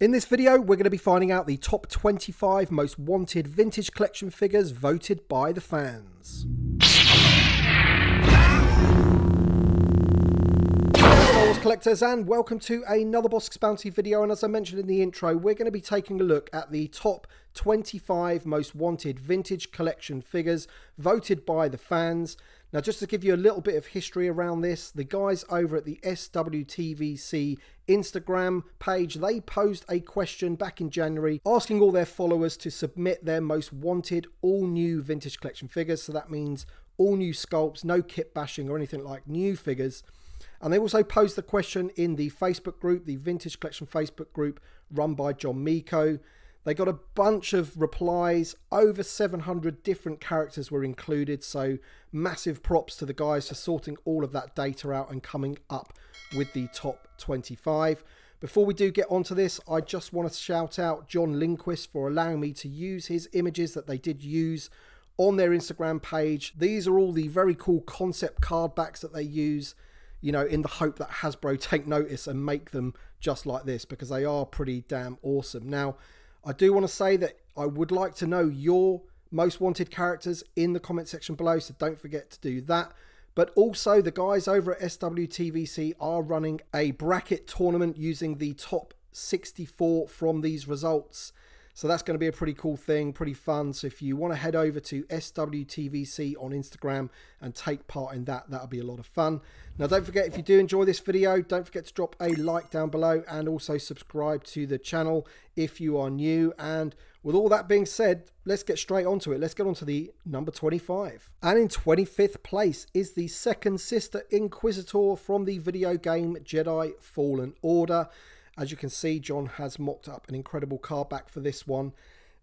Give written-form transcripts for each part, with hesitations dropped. In this video, we're going to be finding out the top 25 most wanted vintage collection figures voted by the fans. Collectors, and welcome to another Bossk's Bounty video. And as I mentioned in the intro, we're going to be taking a look at the top 25 most wanted vintage collection figures voted by the fans. Now, just to give you a little bit of history around this, the guys over at the SWTVC Instagram page, they posed a question back in January asking all their followers to submit their most wanted all new vintage collection figures. So that means all new sculpts, no kit bashing or anything, like new figures. And they also posed the question in the Facebook group, the Vintage Collection Facebook group run by John Miko. They got a bunch of replies. Over 700 different characters were included. So massive props to the guys for sorting all of that data out and coming up with the top 25. Before we do get onto this, I just want to shout out John Lindquist for allowing me to use his images that they did use on their Instagram page. These are all the very cool concept card backs that they use, you know, in the hope that Hasbro take notice and make them just like this, because they are pretty damn awesome. Now, I do want to say that I would like to know your most wanted characters in the comment section below, so don't forget to do that. But also, the guys over at SWTVC are running a bracket tournament using the top 64 from these results. So that's going to be a pretty cool thing, pretty fun. So if you want to head over to SWTVC on Instagram and take part in that, that'll be a lot of fun. Now, don't forget, if you do enjoy this video, don't forget to drop a like down below and also subscribe to the channel if you are new. And with all that being said, let's get straight onto it. Let's get onto the number 25. And in 25th place is the Second Sister Inquisitor from the video game Jedi Fallen Order. As you can see, John has mocked up an incredible card back for this one.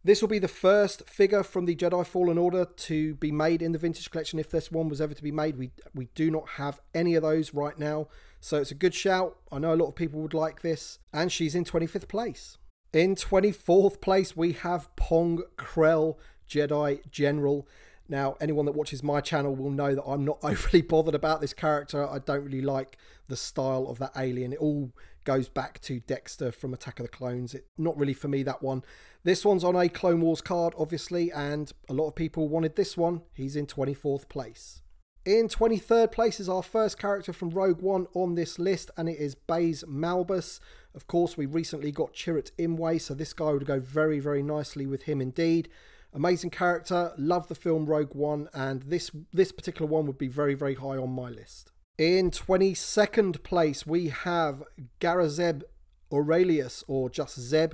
This will be the first figure from the Jedi Fallen Order to be made in the vintage collection, if this one was ever to be made. We do not have any of those right now, so it's a good shout. I know a lot of people would like this, and she's in 25th place. In 24th place, we have Pong Krell, Jedi General. Now, anyone that watches my channel will know that I'm not overly bothered about this character. I don't really like the style of that alien. It all goes back to Dexter from Attack of the Clones. It's not really for me, that one. This one's on a Clone Wars card, obviously, and a lot of people wanted this one. He's in 24th place. In 23rd place is our first character from Rogue One on this list, and it is Baze Malbus. Of course, we recently got Chirrut Imwe, so this guy would go very, very nicely with him indeed. Amazing character, love the film Rogue One, and this particular one would be very, very high on my list. In 22nd place, we have Garazeb Aurelius, or just Zeb.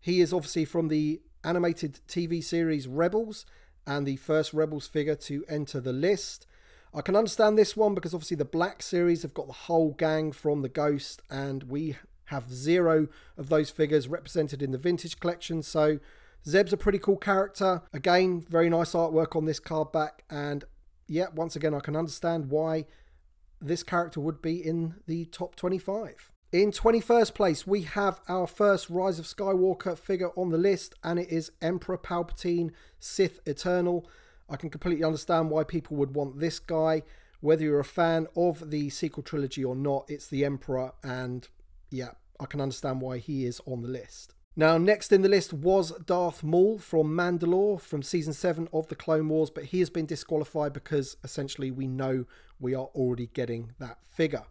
He is obviously from the animated TV series Rebels, and the first Rebels figure to enter the list. I can understand this one because obviously the Black series have got the whole gang from the Ghost, and we have zero of those figures represented in the vintage collection, so Zeb's a pretty cool character. Again, very nice artwork on this card back. And yeah, once again, I can understand why this character would be in the top 25. In 21st place, we have our first Rise of Skywalker figure on the list, and it is Emperor Palpatine, Sith Eternal. I can completely understand why people would want this guy. Whether you're a fan of the sequel trilogy or not, it's the Emperor, and yeah, I can understand why he is on the list. Now, next in the list was Darth Maul from Mandalore from Season 7 of the Clone Wars, but he has been disqualified because essentially we know we are already getting that figure.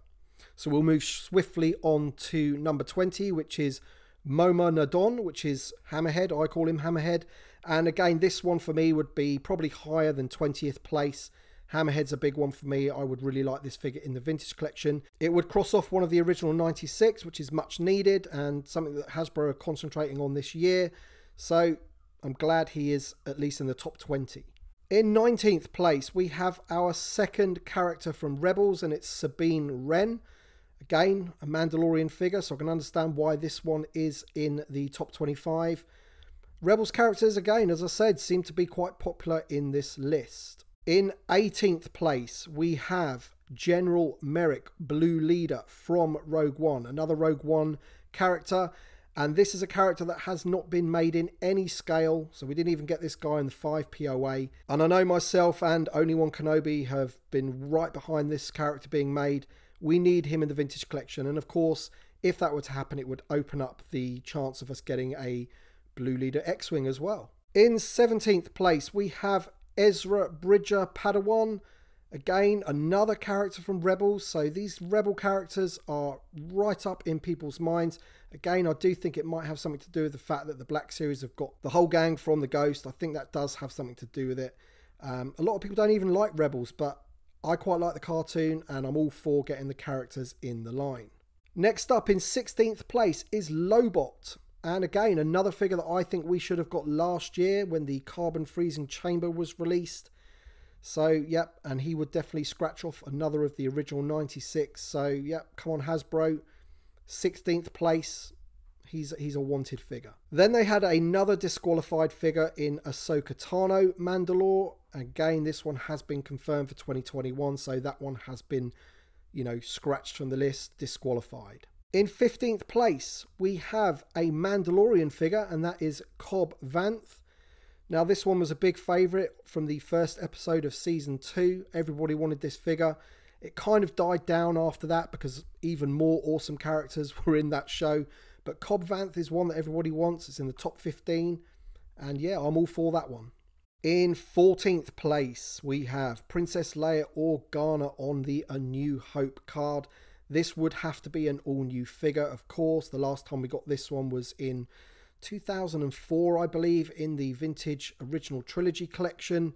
So we'll move swiftly on to number 20, which is Moma Nadon, which is Hammerhead. I call him Hammerhead. And again, this one for me would be probably higher than 20th place. Hammerhead's a big one for me. I would really like this figure in the vintage collection. It would cross off one of the original 96, which is much needed and something that Hasbro are concentrating on this year. So I'm glad he is at least in the top 20. In 19th place, we have our second character from Rebels, and it's Sabine Wren. Again, a Mandalorian figure, so I can understand why this one is in the top 25. Rebels characters, again, as I said, seem to be quite popular in this list. In 18th place, we have General Merrick, Blue Leader from Rogue One, another Rogue One character. And this is a character that has not been made in any scale. So we didn't even get this guy in the 5 POA. And I know myself and Only One Kenobi have been right behind this character being made. We need him in the vintage collection. And of course, if that were to happen, it would open up the chance of us getting a Blue Leader X-Wing as well. In 17th place, we have Ezra Bridger Padawan. Again, another character from Rebels. So these Rebel characters are right up in people's minds. Again, I do think it might have something to do with the fact that the Black Series have got the whole gang from the Ghost. I think that does have something to do with it. A lot of people don't even like Rebels, but I quite like the cartoon and I'm all for getting the characters in the line. Next up in 16th place is Lobot. And again, another figure that I think we should have got last year when the Carbon Freezing Chamber was released. So, yep, and he would definitely scratch off another of the original 96. So, yep, come on Hasbro, 16th place, he's a wanted figure. Then they had another disqualified figure in Ahsoka Tano Mandalore. Again, this one has been confirmed for 2021, so that one has been, you know, scratched from the list, disqualified. In 15th place, we have a Mandalorian figure, and that is Cobb Vanth. Now, this one was a big favourite from the first episode of Season 2. Everybody wanted this figure. It kind of died down after that because even more awesome characters were in that show. But Cobb Vanth is one that everybody wants. It's in the top 15. And yeah, I'm all for that one. In 14th place, we have Princess Leia Organa on the A New Hope card. This would have to be an all-new figure, of course. The last time we got this one was in 2004, I believe, in the Vintage Original Trilogy collection.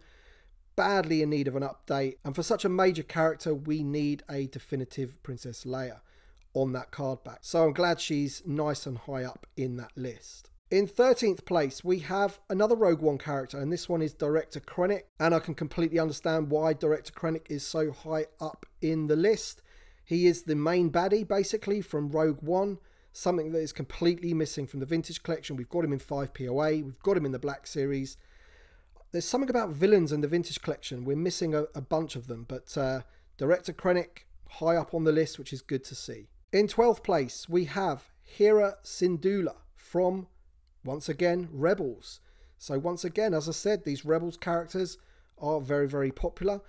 Badly in need of an update. And for such a major character, we need a definitive Princess Leia on that card back. So I'm glad she's nice and high up in that list. In 13th place, we have another Rogue One character, and this one is Director Krennic. And I can completely understand why Director Krennic is so high up in the list. He is the main baddie, basically, from Rogue One, something that is completely missing from the Vintage Collection. We've got him in 5POA. We've got him in the Black Series. There's something about villains in the Vintage Collection. We're missing a bunch of them, but Director Krennic, high up on the list, which is good to see. In 12th place, we have Hera Syndulla from, once again, Rebels. So once again, as I said, these Rebels characters are very, very popular.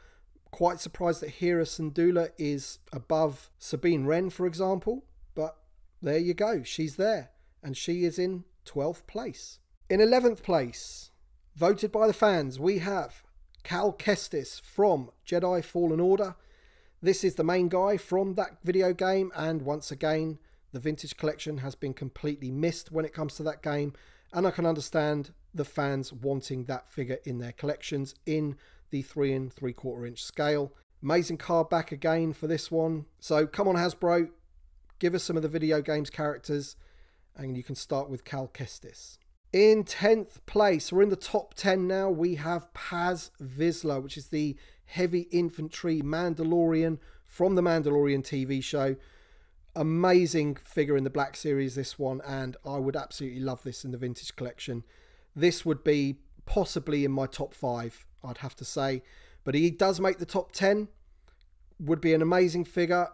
Quite surprised that Hera Syndulla is above Sabine Wren, for example. But there you go. She's there. And she is in 12th place. In 11th place, voted by the fans, we have Cal Kestis from Jedi Fallen Order. This is the main guy from that video game. And once again, the Vintage Collection has been completely missed when it comes to that game. And I can understand the fans wanting that figure in their collections in the 3 3/4 inch scale. Amazing card back again for this one. So come on Hasbro, give us some of the video games characters, and you can start with Cal Kestis. In 10th place, we're in the top 10 now, we have Paz Vizsla, which is the heavy infantry Mandalorian from the Mandalorian TV show. Amazing figure in the Black Series, this one, and I would absolutely love this in the Vintage Collection. This would be possibly in my top 5, I'd have to say, but he does make the top 10. Would be an amazing figure,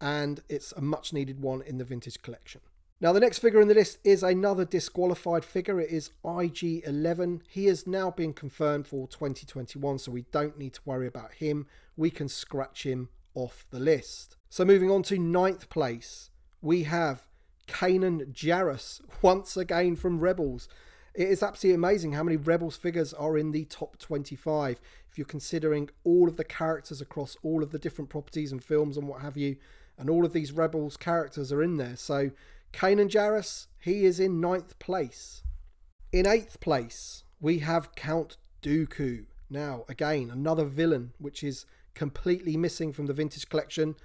and it's a much needed one in the Vintage Collection. Now the next figure in the list is another disqualified figure. It is IG-11. He is now being confirmed for 2021, so we don't need to worry about him. We can scratch him off the list. So moving on to 9th place, we have Kanan Jarrus, once again from Rebels. It is absolutely amazing how many Rebels figures are in the top 25. If you're considering all of the characters across all of the different properties and films and what have you, and all of these Rebels characters are in there. So Kanan Jarrus, he is in 9th place. In 8th place, we have Count Dooku. Now, again, another villain, which is completely missing from the Vintage Collection.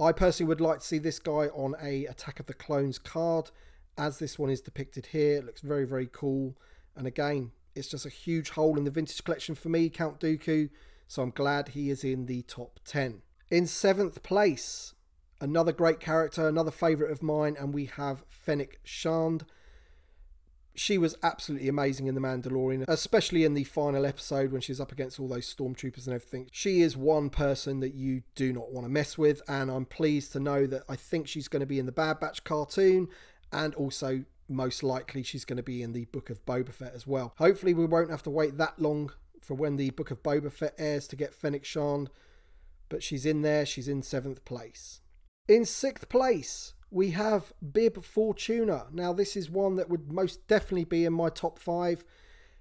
I personally would like to see this guy on a Attack of the Clones card, as this one is depicted here. It looks very, very cool. And again, it's just a huge hole in the Vintage Collection for me, Count Dooku. So I'm glad he is in the top 10. In 7th place, another great character, another favourite of mine, and we have Fennec Shand. She was absolutely amazing in The Mandalorian, especially in the final episode when she's up against all those stormtroopers and everything. She is one person that you do not want to mess with, and I'm pleased to know that I think she's going to be in the Bad Batch cartoon, and also, most likely, she's going to be in the Book of Boba Fett as well. Hopefully, we won't have to wait that long for when the Book of Boba Fett airs to get Fennec Shand. But she's in there. She's in 7th place. In 6th place, we have Bib Fortuna. Now, this is one that would most definitely be in my top 5.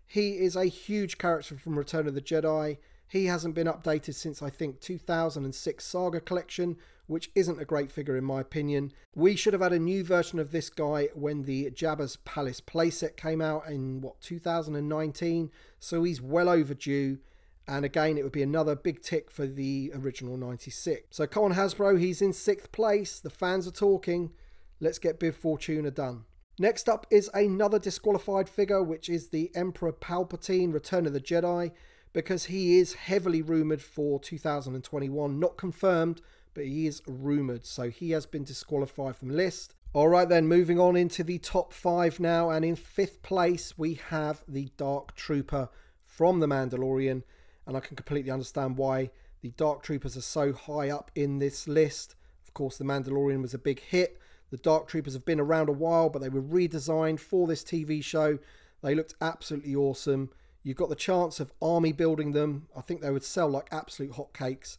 He is a huge character from Return of the Jedi. He hasn't been updated since, I think, 2006 Saga Collection, which isn't a great figure in my opinion. We should have had a new version of this guy when the Jabba's Palace playset came out in, what, 2019? So he's well overdue. And again, it would be another big tick for the original 96. So come on, Hasbro, he's in 6th place. The fans are talking. Let's get Bib Fortuna done. Next up is another disqualified figure, which is the Emperor Palpatine, Return of the Jedi, because he is heavily rumoured for 2021. Not confirmed, but he is rumoured. So he has been disqualified from the list. All right then, moving on into the top 5 now. And in 5th place, we have the Dark Trooper from The Mandalorian. And I can completely understand why the Dark Troopers are so high up in this list. Of course, The Mandalorian was a big hit. The Dark Troopers have been around a while, but they were redesigned for this TV show. They looked absolutely awesome. You got the chance of army building them. I think they would sell like absolute hotcakes.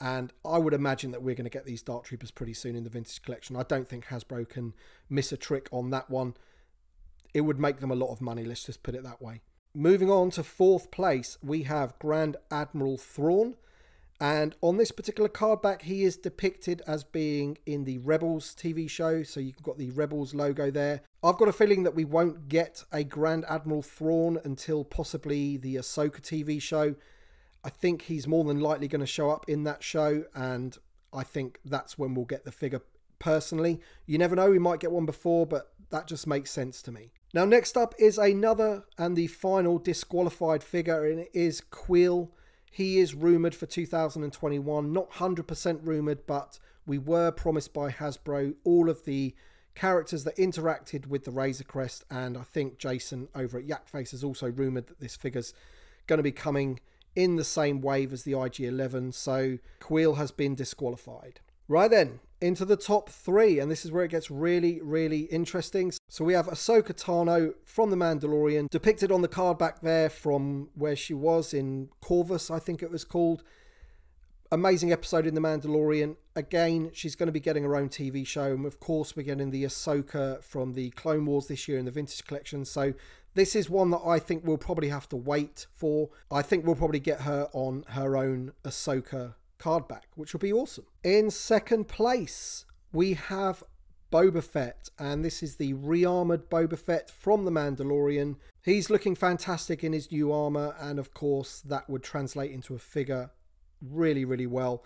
And I would imagine that we're going to get these Dark Troopers pretty soon in the Vintage Collection. I don't think Hasbro can miss a trick on that one. It would make them a lot of money, let's just put it that way. Moving on to 4th place, we have Grand Admiral Thrawn. And on this particular card back, he is depicted as being in the Rebels TV show. So you've got the Rebels logo there. I've got a feeling that we won't get a Grand Admiral Thrawn until possibly the Ahsoka TV show. I think he's more than likely going to show up in that show. And I think that's when we'll get the figure personally. You never know, we might get one before, but that just makes sense to me. Now, next up is another and the final disqualified figure, and it is Queel. He is rumoured for 2021, not 100% rumoured, but we were promised by Hasbro all of the characters that interacted with the Razor Crest, and I think Jason over at Yakface has also rumoured that this figure's going to be coming in the same wave as the IG-11, so Queel has been disqualified. Right then, into the top 3, and this is where it gets really, really interesting. So we have Ahsoka Tano from The Mandalorian, depicted on the card back there from where she was in Corvus, I think it was called. Amazing episode in The Mandalorian. Again, she's going to be getting her own TV show, and of course we're getting the Ahsoka from the Clone Wars this year in the Vintage Collection. So this is one that I think we'll probably have to wait for. I think we'll probably get her on her own Ahsoka card back, which will be awesome. In 2nd place, we have Boba Fett, and this is the rearmored Boba Fett from The Mandalorian. He's looking fantastic in his new armor, and of course that would translate into a figure really, really well.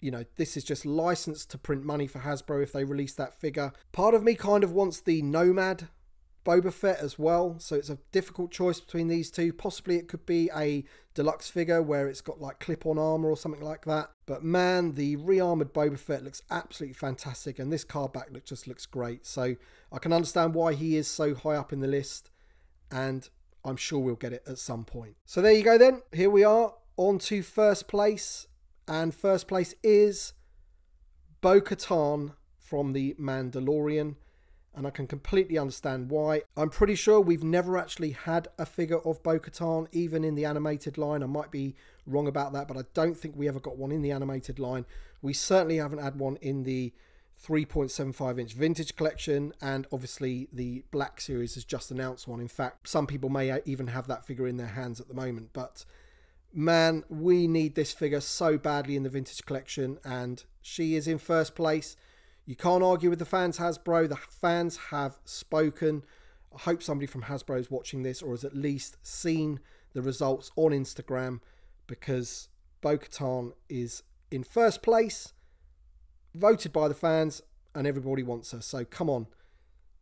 You know, this is just licensed to print money for Hasbro if they release that figure. Part of me kind of wants the Nomad Boba Fett as well, so it's a difficult choice between these two. Possibly it could be a deluxe figure where it's got like clip-on armor or something like that, but man, the re-armored Boba Fett looks absolutely fantastic, and this card back look just looks great. So I can understand why he is so high up in the list, and I'm sure we'll get it at some point. So there you go then, here we are on to 1st place, and 1st place is Bo-Katan from The Mandalorian. And I can completely understand why. I'm pretty sure we've never actually had a figure of Bo-Katan, even in the animated line. I might be wrong about that, but I don't think we ever got one in the animated line. We certainly haven't had one in the 3.75-inch Vintage Collection, and obviously the Black Series has just announced one. In fact, some people may even have that figure in their hands at the moment. But man, we need this figure so badly in the Vintage Collection, and she is in 1st place. You can't argue with the fans, Hasbro. The fans have spoken. I hope somebody from Hasbro is watching this, or has at least seen the results on Instagram, because Bo-Katan is in 1st place, voted by the fans, and everybody wants her. So come on,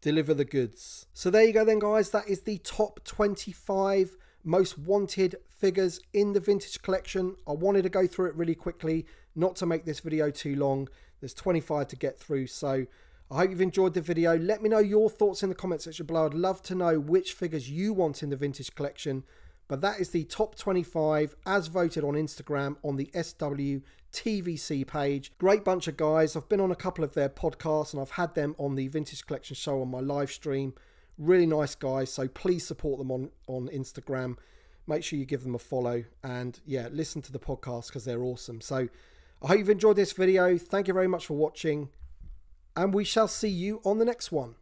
deliver the goods. So there you go then, guys. That is the top 25 most wanted figures in the Vintage Collection. I wanted to go through it really quickly, not to make this video too long. There's 25 to get through, so I hope you've enjoyed the video. Let me know your thoughts in the comment section below. I'd love to know which figures you want in the Vintage Collection. But that is the top 25 as voted on Instagram on the SWTVC page. Great bunch of guys. I've been on a couple of their podcasts, and I've had them on the Vintage Collection show on my live stream. Really nice guys, so please support them on Instagram. Make sure you give them a follow, and yeah, listen to the podcast because they're awesome. So I hope you've enjoyed this video. Thank you very much for watching. and we shall see you on the next one.